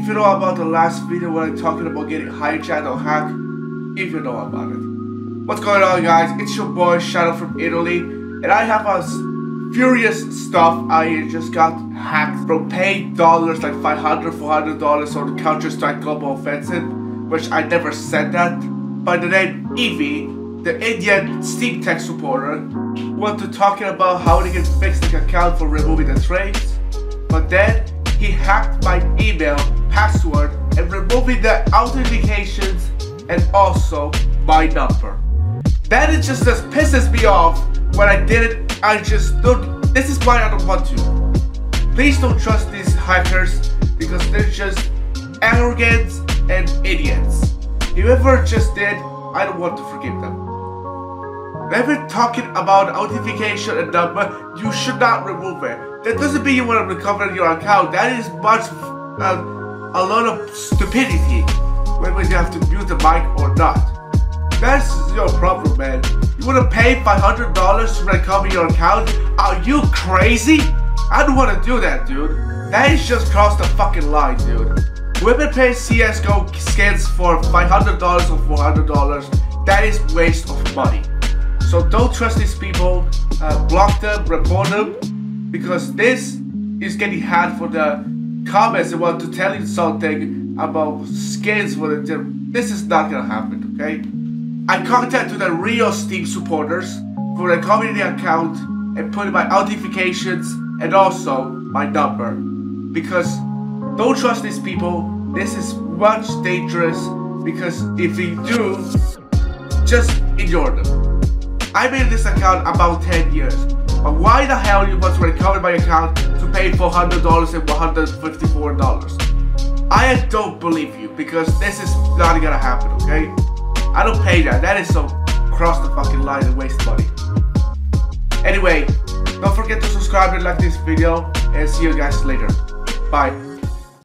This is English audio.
If you know about the last video where I'm talking about getting hijacked or hacked, if you know about it. What's going on, guys? It's your boy Shadow from Italy, and I have a furious stuff. I just got hacked from paying dollars like $500, $400 on the Counter Strike Global Offensive, which I never said that, by the name Evie, the Indian Steam tech supporter, went to talking about how they can fix the account for removing the trades, but then he hacked my email, password, and removing the authentications and also my number. That it just pisses me off. When I did it, I just don't. This is why I don't want to. Please don't trust these hackers because they're just arrogant and idiots. Whoever just did, I don't want to forgive them. When we're talking about authentication and number, you should not remove it. That doesn't mean you want to recover your account. That is much a lot of stupidity. Whether you have to mute the mic or not, that's your problem, man. You want to pay $500 to recover your account? Are you crazy? I don't want to do that, dude. That is just crossed the fucking line, dude. Women pay CSGO skins for $500 or $400. That is waste of money. So don't trust these people. Block them, report them, because this is getting hacked for the comments. They want to tell you something about skins. This is not gonna happen, okay? I contacted the real Steam supporters for the community account and put in my notifications and also my number, because don't trust these people. This is much dangerous, because if you do, just ignore them. I made this account about 10 years, but why the hell you want to recover my account to pay $400 and $154? I don't believe you, because this is not gonna happen, okay? I don't pay that. That is so cross the fucking line and waste money. Anyway, don't forget to subscribe and like this video, and see you guys later. Bye.